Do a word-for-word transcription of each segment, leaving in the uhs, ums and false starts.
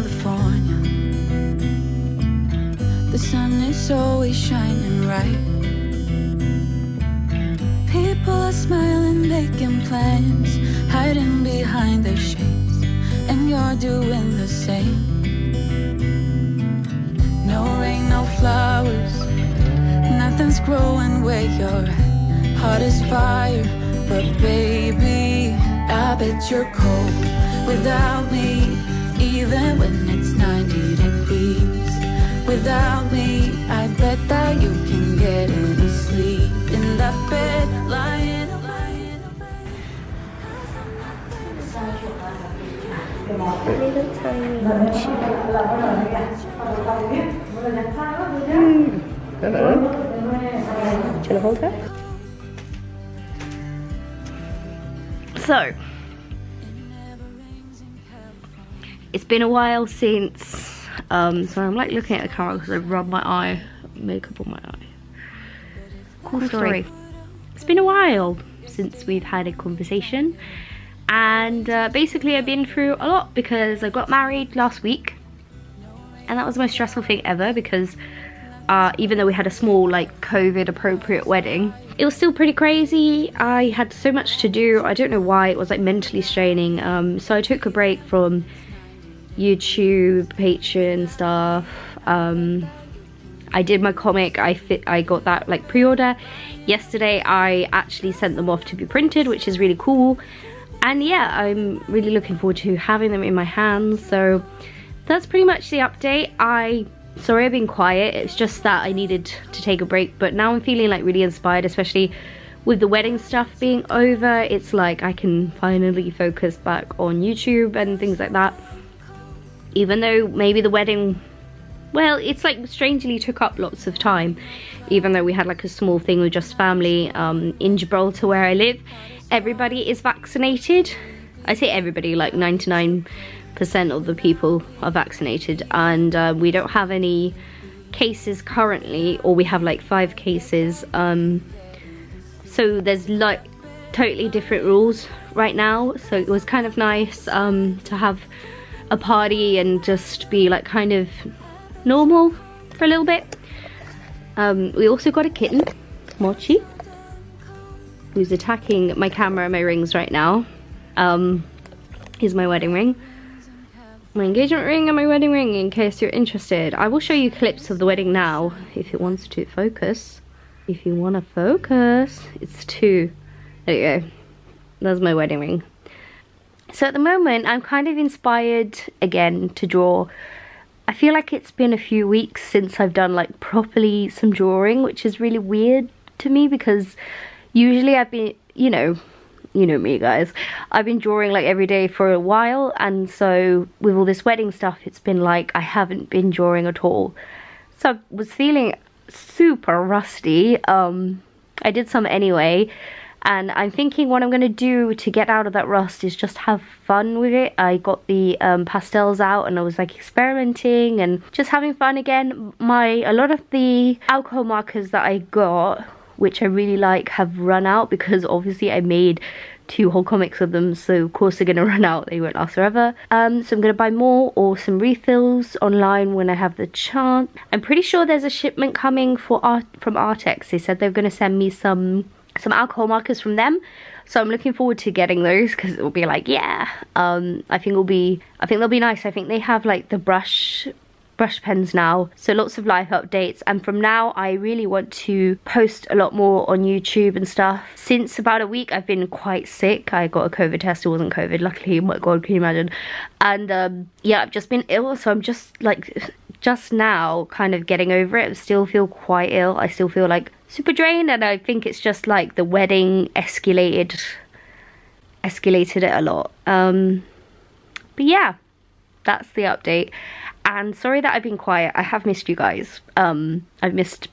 California. The sun is always shining bright. People are smiling, making plans, hiding behind their shades, and you're doing the same. No rain, no flowers, nothing's growing where you're at. Heart is fire, but baby, I bet you're cold without me. Even when it's ninety degrees without me, I bet that you can get any sleep in that bed, lying, lying, little tiny Mochi. Mm. Hello. Do you want to hold her? So. It's been a while since, um, sorry, I'm like looking at the camera because I rubbed my eye, makeup on my eye. Quarter three. It's been a while since we've had a conversation, and uh, basically I've been through a lot because I got married last week, and that was the most stressful thing ever because uh, even though we had a small, like, COVID appropriate wedding, it was still pretty crazy. I had so much to do. I don't know why, it was like mentally straining, um, so I took a break from YouTube, Patreon stuff. um, I did my comic, I fit, I got that like pre-order yesterday. I actually sent them off to be printed, which is really cool, and yeah, I'm really looking forward to having them in my hands. So that's pretty much the update. I, sorry I've been quiet, it's just that I needed to take a break, but now I'm feeling like really inspired, especially with the wedding stuff being over. It's like I can finally focus back on YouTube and things like that. Even though maybe the wedding, well, it's like strangely took up lots of time, even though we had like a small thing with just family. Um, in Gibraltar, where I live, everybody is vaccinated. I say everybody, like ninety-nine percent of the people are vaccinated, and uh, we don't have any cases currently, or we have like five cases. Um, so there's like totally different rules right now. So it was kind of nice um, to have a party and just be like kind of normal for a little bit. Um, we also got a kitten, Mochi, who's attacking my camera and my rings right now. Um, here's my wedding ring, my engagement ring, and my wedding ring, in case you're interested. I will show you clips of the wedding now if it wants to focus. If you want to focus, it's two. There you go. That's my wedding ring. So at the moment, I'm kind of inspired again to draw. I feel like it's been a few weeks since I've done like properly some drawing, which is really weird to me because usually I've been, you know, you know me guys, I've been drawing like every day for a while, and so with all this wedding stuff, it's been like I haven't been drawing at all. So I was feeling super rusty. Um, I did some anyway. And I'm thinking what I'm going to do to get out of that rust is just have fun with it. I got the um, pastels out and I was like experimenting and just having fun again. My a lot of the alcohol markers that I got, which I really like, have run out because obviously I made two whole comics of them, so of course they're going to run out. They won't last forever. Um, so I'm going to buy more or some refills online when I have the chance. I'm pretty sure there's a shipment coming for art from Artex. They said they're going to send me some... some alcohol markers from them, so I'm looking forward to getting those because it will be like, yeah, um I think it'll be I think they'll be nice. I think they have like the brush brush pens now, so lots of life updates. And from now I really want to post a lot more on YouTube and stuff. Since about a week I've been quite sick. I got a COVID test. It wasn't COVID, luckily. Oh my god, can you imagine? And um yeah, I've just been ill, so I'm just like just now kind of getting over it. I still feel quite ill. I still feel like super drained, and I think it's just like the wedding escalated escalated it a lot. Um but yeah, that's the update, and sorry that I've been quiet. I have missed you guys. um I've missed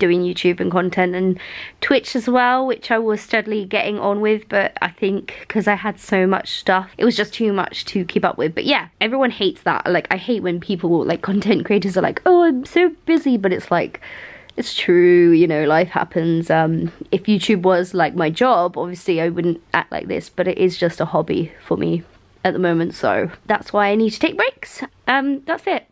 doing YouTube and content and Twitch as well, which I was steadily getting on with, but I think because I had so much stuff, it was just too much to keep up with. But yeah, everyone hates that. Like, I hate when people, like content creators, are like, oh, I'm so busy, but it's like, it's true, you know, life happens. Um, if YouTube was like my job, obviously I wouldn't act like this, but it is just a hobby for me at the moment, so that's why I need to take breaks. Um, that's it.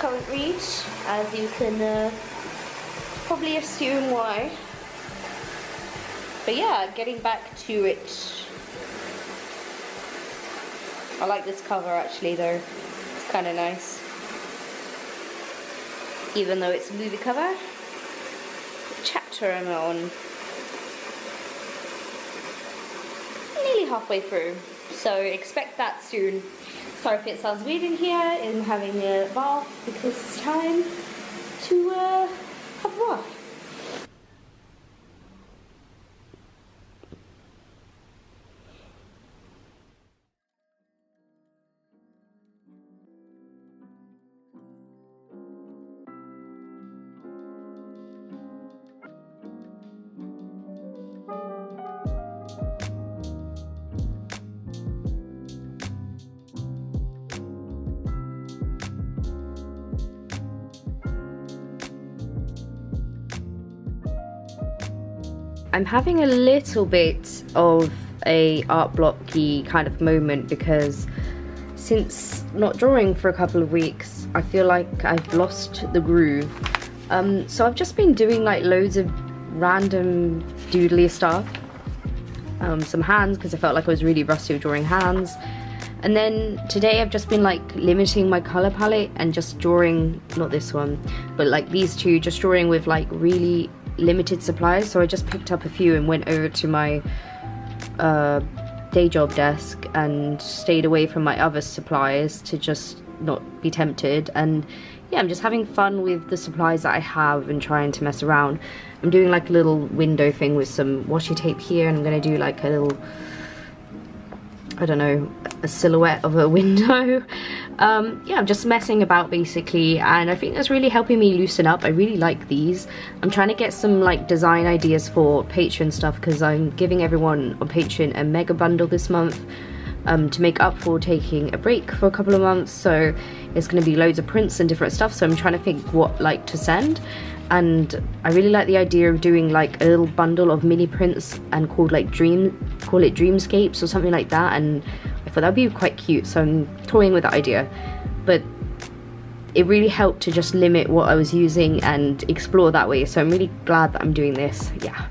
Current reach, as you can uh, probably assume why. But yeah, getting back to it. I like this cover actually though, it's kind of nice. Even though it's a movie cover. What chapter am I on? Nearly halfway through, so expect that soon. Sorry if it sounds weird in here, I'm having a bath because it's time to uh, have a bath. I'm having a little bit of a art blocky kind of moment because since not drawing for a couple of weeks, I feel like I've lost the groove. Um, so I've just been doing like loads of random doodly stuff. Um, some hands, because I felt like I was really rusty with drawing hands. And then today I've just been like limiting my color palette and just drawing, not this one, but like these two, just drawing with like really limited supplies. So I just picked up a few and went over to my uh, day job desk and stayed away from my other supplies to just not be tempted. And yeah, I'm just having fun with the supplies that I have and trying to mess around. I'm doing like a little window thing with some washi tape here, and I'm gonna do like a little, I don't know, a silhouette of a window. Um, yeah, I'm just messing about basically, and I think that's really helping me loosen up. I really like these. I'm trying to get some like design ideas for Patreon stuff because I'm giving everyone on Patreon a mega bundle this month um, to make up for taking a break for a couple of months. So it's going to be loads of prints and different stuff, so I'm trying to think what like to send. And I really like the idea of doing like a little bundle of mini prints and called like dream, call it dreamscapes or something like that, and I thought that'd be quite cute, so I'm toying with that idea. But it really helped to just limit what I was using and explore that way, so I'm really glad that I'm doing this. Yeah.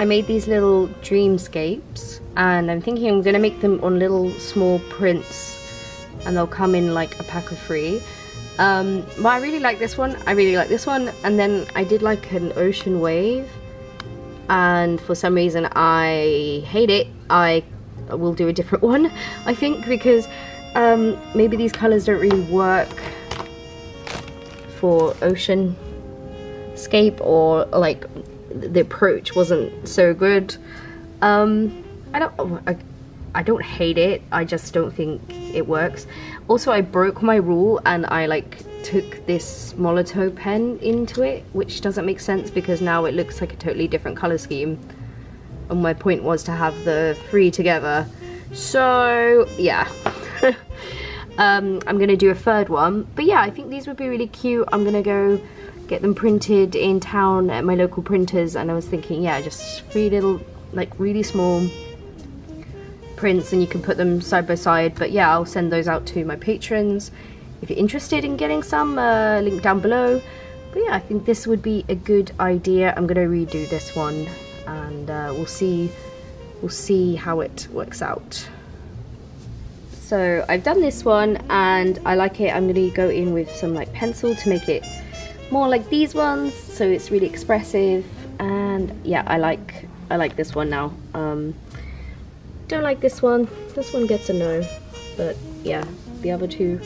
I made these little dreamscapes, and I'm thinking I'm going to make them on little small prints, and they'll come in like a pack of three. Um, but I really like this one, I really like this one, and then I did like an ocean wave, and for some reason I hate it. I will do a different one, I think, because um, maybe these colours don't really work for ocean scape, or like the approach wasn't so good. Um, I don't, I, I don't hate it, I just don't think it works. Also, I broke my rule and I like took this Molotov pen into it, which doesn't make sense because now it looks like a totally different colour scheme, and my point was to have the three together. So yeah. um, I'm gonna do a third one, but yeah, I think these would be really cute. I'm gonna go get them printed in town at my local printers, and I was thinking, yeah, just three little like really small prints, and you can put them side by side. But yeah, I'll send those out to my patrons if you're interested in getting some, uh, link down below. But yeah, I think this would be a good idea. I'm gonna redo this one, and uh, we'll see we'll see how it works out. So I've done this one and I like it. I'm gonna go in with some like pencil to make it more like these ones, so it's really expressive. And yeah, I like I like this one now. Um, don't like this one. This one gets a no, but yeah, the other two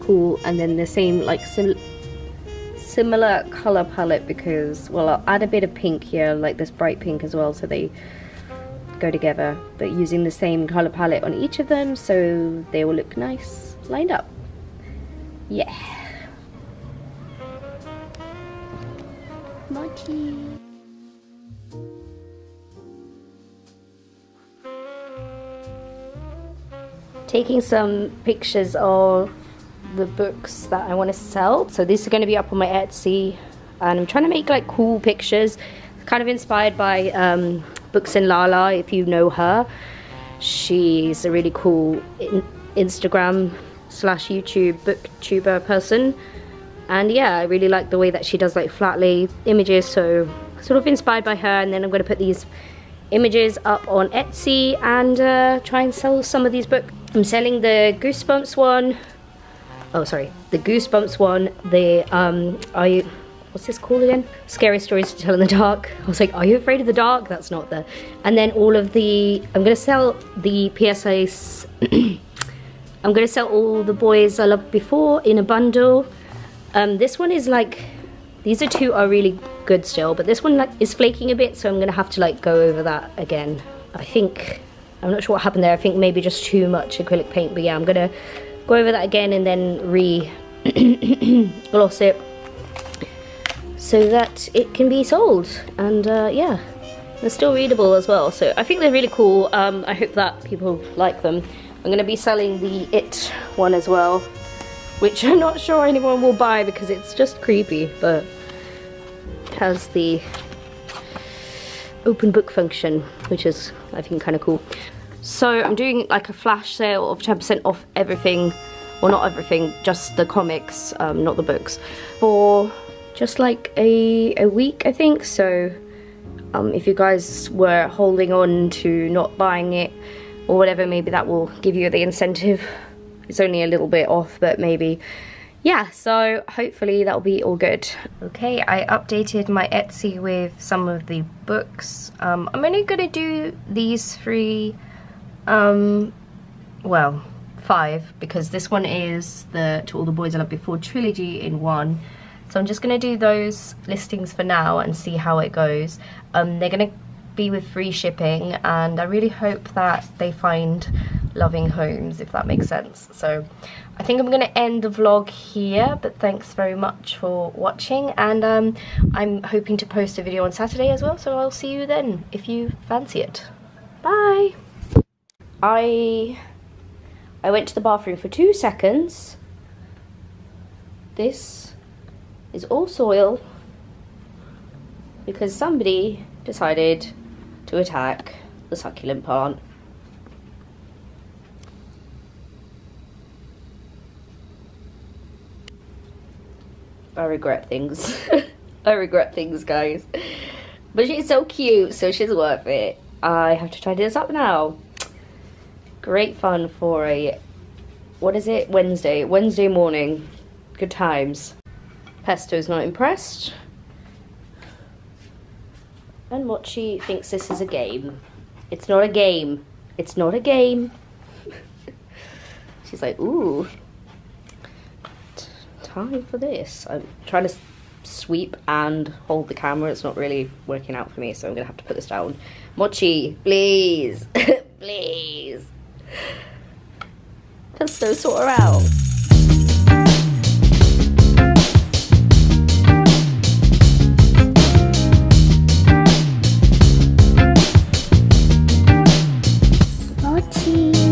cool. And then the same like sim similar color palette, because well, I'll add a bit of pink here, like this bright pink as well, so they go together. But using the same color palette on each of them, so they will look nice lined up. Yeah. Mochi. Taking some pictures of the books that I want to sell. So these are going to be up on my Etsy, and I'm trying to make like cool pictures, kind of inspired by um, Books in Lala, if you know her. She's a really cool in Instagram slash YouTube booktuber person. And yeah, I really like the way that she does like flat lay images, so sort of inspired by her. And then I'm going to put these images up on Etsy and uh, try and sell some of these books. I'm selling the Goosebumps one. Oh, sorry, the Goosebumps one. The um, are you? What's this called again? Scary Stories to Tell in the Dark. I was like, are you afraid of the dark? That's not the. And then all of the. I'm gonna sell the P S As. I'm gonna sell all the boys I loved before in a bundle. Um, this one is like, these are two are really good still, but this one like is flaking a bit, so I'm gonna have to like go over that again. I think, I'm not sure what happened there. I think maybe just too much acrylic paint, but yeah, I'm gonna go over that again and then re gloss it so that it can be sold. And uh, yeah, they're still readable as well, so I think they're really cool. Um, I hope that people like them. I'm gonna be selling the It one as well, which I'm not sure anyone will buy because it's just creepy, but it has the open book function, which is, I think, kind of cool. So I'm doing like a flash sale of ten percent off everything, well, not everything, just the comics, um, not the books, for just like a, a week, I think. So um, if you guys were holding on to not buying it or whatever, maybe that will give you the incentive. It's only a little bit off, but maybe. Yeah, so hopefully that'll be all good. Okay, I updated my Etsy with some of the books. Um, I'm only gonna do these three, um, well, five, because this one is the To All the Boys I Love Before trilogy in one. So I'm just gonna do those listings for now and see how it goes. Um, they're gonna be with free shipping, and I really hope that they find loving homes, if that makes sense. So I think I'm gonna end the vlog here, but thanks very much for watching, and um, I'm hoping to post a video on Saturday as well, so I'll see you then if you fancy it. Bye. I I went to the bathroom for two seconds. This is all soil because somebody decided to attack the succulent plant. I regret things. I regret things, guys. But she's so cute, so she's worth it. I have to try this up now. Great fun for a, what is it, Wednesday? Wednesday morning. Good times. Pesto's not impressed. And Mochi thinks this is a game. It's not a game. It's not a game. She's like, ooh. Time for this. I'm trying to sweep and hold the camera. It's not really working out for me, so I'm gonna have to put this down. Mochi, please. Please. Pesto, sort her out. Mochi.